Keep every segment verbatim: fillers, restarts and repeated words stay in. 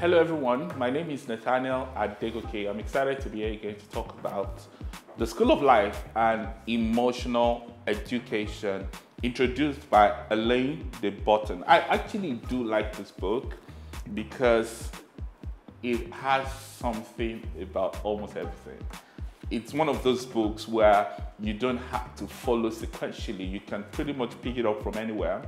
Hello everyone, my name is Nathaniel Adegoke. I'm excited to be here again to talk about The School of Life and Emotional Education, introduced by Alain de Botton. I actually do like this book because it has something about almost everything. It's one of those books where you don't have to follow sequentially. You can pretty much pick it up from anywhere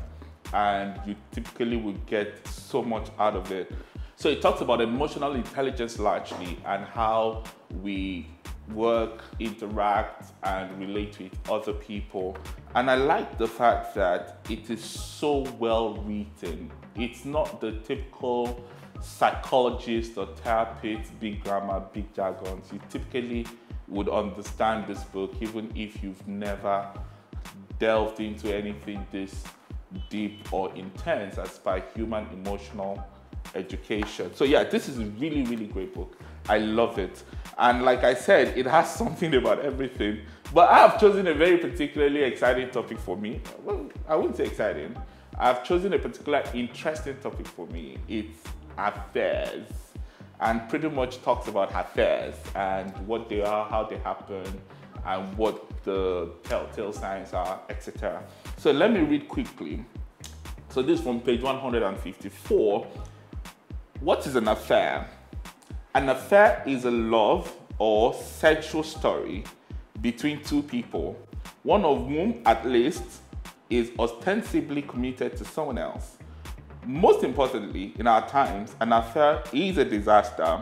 and you typically will get so much out of it. So it talks about emotional intelligence largely and how we work, interact, and relate with other people. And I like the fact that it is so well written. It's not the typical psychologist or therapist, big grammar, big jargons. You typically would understand this book even if you've never delved into anything this deep or intense as by human emotional education. So yeah, this is a really, really great book. I love it. And like I said, it has something about everything, but I have chosen a very particularly exciting topic for me. Well, I wouldn't say exciting. I've chosen a particular interesting topic for me. It's affairs, and pretty much talks about affairs and what they are, how they happen, and what the telltale signs are, et cetera. So let me read quickly. So this is from page one hundred fifty-four. What is an affair? An affair is a love or sexual story between two people, one of whom at least is ostensibly committed to someone else. Most importantly, in our times, an affair is a disaster,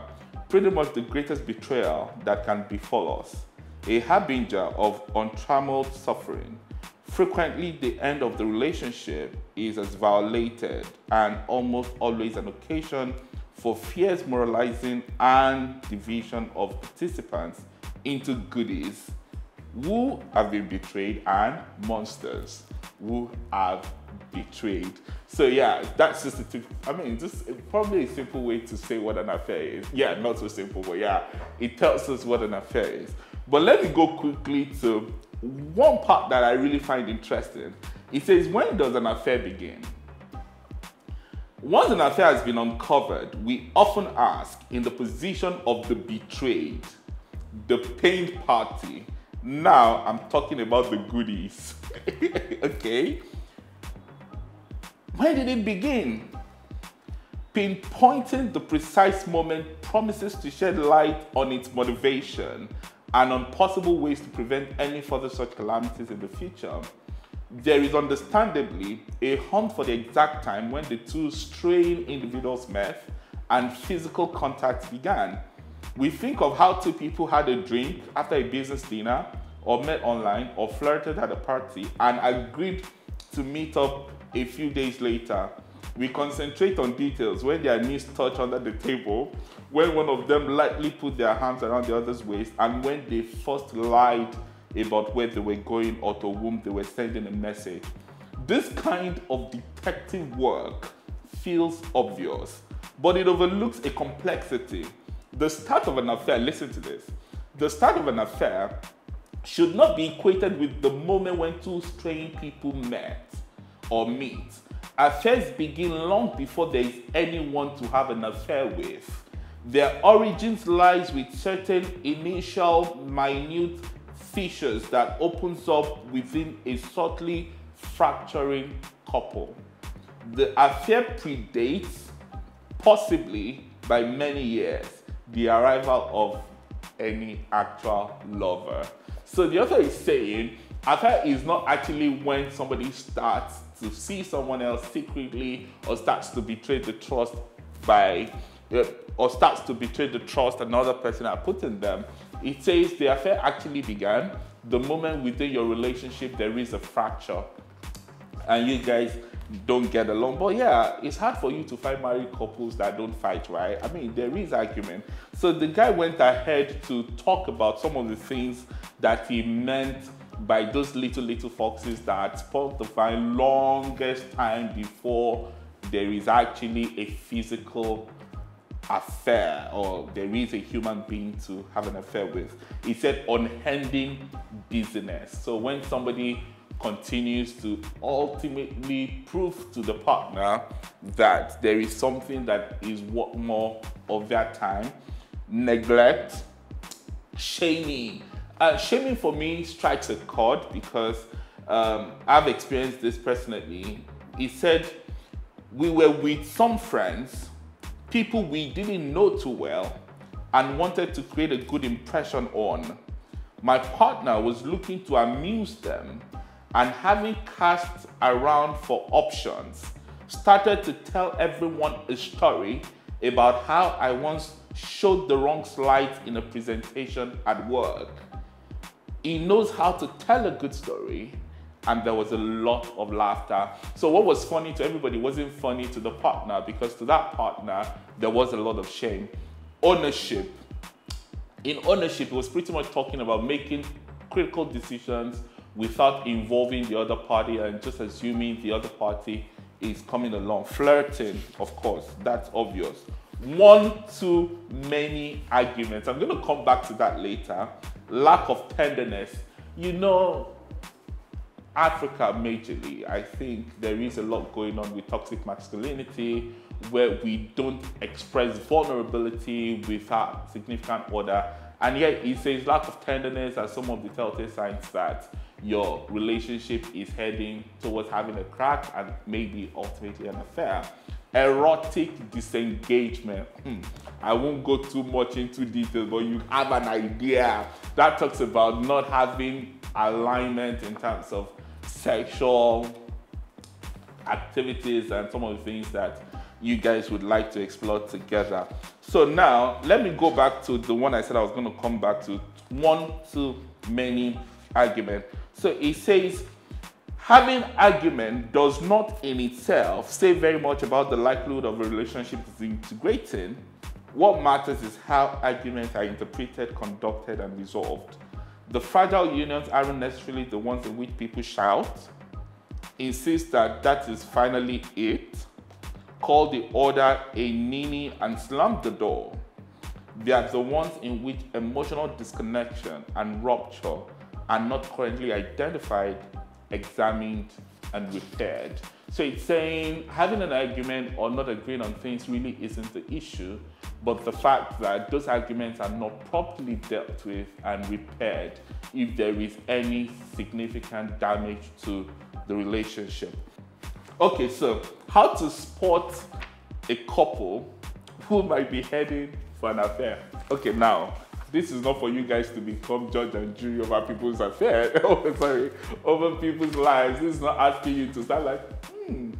pretty much the greatest betrayal that can befall us, a harbinger of untrammeled suffering. Frequently, the end of the relationship is as violated and almost always an occasion for fierce moralizing and division of participants into goodies who have been betrayed and monsters who have betrayed. So yeah, that's just a tip. I mean, just probably a simple way to say what an affair is. Yeah, not so simple, but yeah, it tells us what an affair is. But let me go quickly to one part that I really find interesting. It says, when does an affair begin? Once an affair has been uncovered, we often ask, in the position of the betrayed, the pained party. Now I'm talking about the goodies. Okay? When did it begin? Pinpointing the precise moment promises to shed light on its motivation and on possible ways to prevent any further such calamities in the future. There is understandably a hunt for the exact time when the two straying individuals met and physical contact began. We think of how two people had a drink after a business dinner, or met online, or flirted at a party, and agreed to meet up a few days later. We concentrate on details when their knees touch under the table, when one of them lightly put their hands around the other's waist, and when they first lied about where they were going or to whom they were sending a message. This kind of detective work feels obvious, but it overlooks a complexity. The start of an affair, listen to this, the start of an affair should not be equated with the moment when two straying people met or meet. Affairs begin long before there is anyone to have an affair with. Their origins lies with certain initial minute fissures that opens up within a subtly fracturing couple. The affair predates, possibly by many years, the arrival of any actual lover. So the author is saying, affair is not actually when somebody starts to see someone else secretly or starts to betray the trust by, uh, or starts to betray the trust another person had put in them. It says the affair actually began the moment within your relationship there is a fracture and you guys don't get along. But yeah, it's hard for you to find married couples that don't fight, right? I mean, there is argument. So the guy went ahead to talk about some of the things that he meant by those little, little foxes that spoil the vine longest time before there is actually a physical affair or there is a human being to have an affair with. He said unending busyness. So when somebody continues to ultimately prove to the partner that there is something that is worth more of their time. Neglect, shaming. Uh, shaming for me strikes a chord because um, I've experienced this personally. He said, we were with some friends, people we didn't know too well, and wanted to create a good impression on. My partner was looking to amuse them and, having cast around for options, started to tell everyone a story about how I once showed the wrong slide in a presentation at work. He knows how to tell a good story, and there was a lot of laughter. So what was funny to everybody wasn't funny to the partner, because to that partner, there was a lot of shame. Ownership. In ownership, it was pretty much talking about making critical decisions without involving the other party and just assuming the other party is coming along. Flirting, of course, that's obvious. One too many arguments. I'm going to come back to that later. Lack of tenderness. You know, Africa majorly, I think there is a lot going on with toxic masculinity, where we don't express vulnerability with our significant other. And yet he says lack of tenderness are some of the telltale signs that your relationship is heading towards having a crack and maybe ultimately an affair. Erotic disengagement. I won't go too much into detail, but you have an idea. That talks about not having alignment in terms of sexual activities and some of the things that you guys would like to explore together. So now, let me go back to the one I said I was going to come back to. One too many argument. So it says, having argument does not in itself say very much about the likelihood of a relationship disintegrating. What matters is how arguments are interpreted, conducted, and resolved. The fragile unions aren't necessarily the ones in which people shout, insist that that is finally it, call the order a nini and slam the door. They are the ones in which emotional disconnection and rupture are not currently identified, examined, and repaired. So it's saying having an argument or not agreeing on things really isn't the issue, but the fact that those arguments are not properly dealt with and repaired if there is any significant damage to the relationship. Okay, so how to spot a couple who might be heading for an affair. Okay, now, this is not for you guys to become judge and jury over people's affairs. Oh, sorry, over people's lives. This is not asking you to start like, hmm,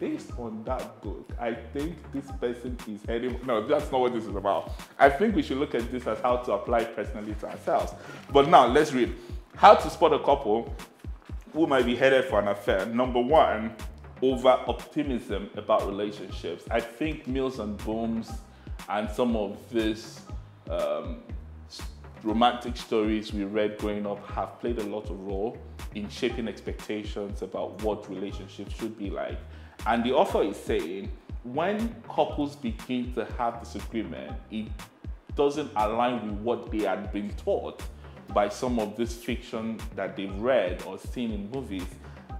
based on that book, I think this person is heading. No, that's not what this is about. I think we should look at this as how to apply personally to ourselves. But now let's read. How to spot a couple who might be headed for an affair. Number one, over optimism about relationships. I think Mills and Booms and some of this um, romantic stories we read growing up have played a lot of role in shaping expectations about what relationships should be like. And the author is saying, when couples begin to have disagreement, it doesn't align with what they had been taught by some of this fiction that they've read or seen in movies.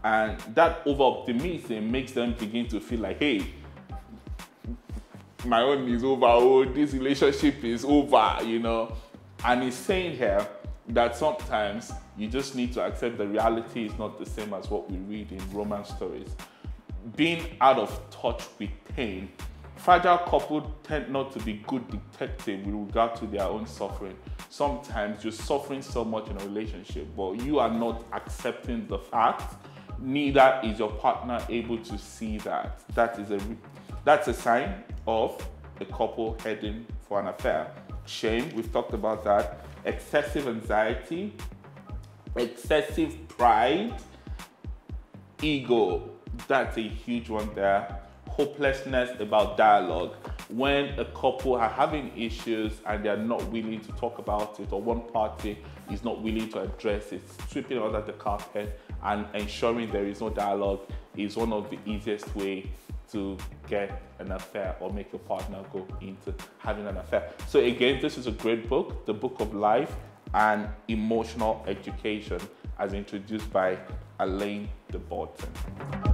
And that over-optimism makes them begin to feel like, hey, my own is over, oh, this relationship is over, you know. And he's saying here that sometimes you just need to accept the reality is not the same as what we read in romance stories. Being out of touch with pain. Fragile couples tend not to be good detectives with regard to their own suffering. Sometimes you're suffering so much in a relationship, but you are not accepting the fact. Neither is your partner able to see that. That is a, that's a sign of a couple heading for an affair. Shame, we've talked about that. Excessive anxiety, excessive pride, ego, that's a huge one there. Hopelessness about dialogue. When a couple are having issues and they're not willing to talk about it, or one party is not willing to address it, sweeping under the carpet and ensuring there is no dialogue is one of the easiest ways to get an affair or make your partner go into having an affair. So again, this is a great book, The School of Life and Emotional Education, as introduced by Alain de Botton.